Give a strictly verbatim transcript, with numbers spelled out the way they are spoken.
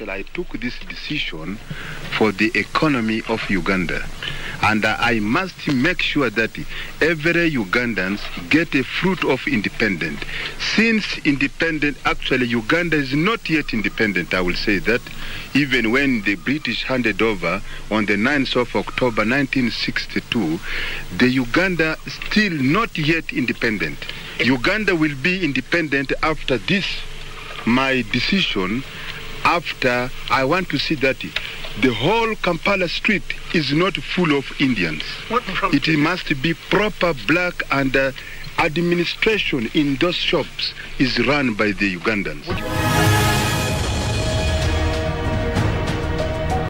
Actually, I took this decision for the economy of Uganda, and uh, I must make sure that every Ugandan get a fruit of independence. Since independent, actually Uganda is not yet independent, I will say that, even when the British handed over on the ninth of October nineteen sixty-two, the Uganda still not yet independent. Uganda will be independent after this, my decision, after I want to see that the whole Kampala street is not full of Indians. What it must be proper black, and uh, administration in those shops is run by the Ugandans.